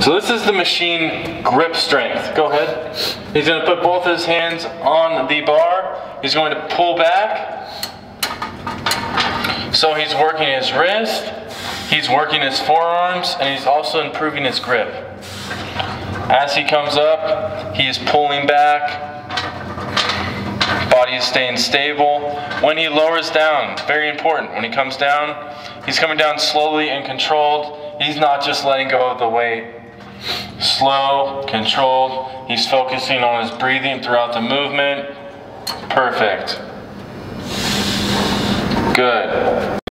So this is the machine grip strength. Go ahead. He's going to put both his hands on the bar. He's going to pull back. So he's working his wrist, he's working his forearms, and he's also improving his grip. As he comes up, he is pulling back. Body is staying stable. When he lowers down, very important, when he comes down, he's coming down slowly and controlled. He's not just letting go of the weight. Slow, controlled. He's focusing on his breathing throughout the movement. Perfect. Good.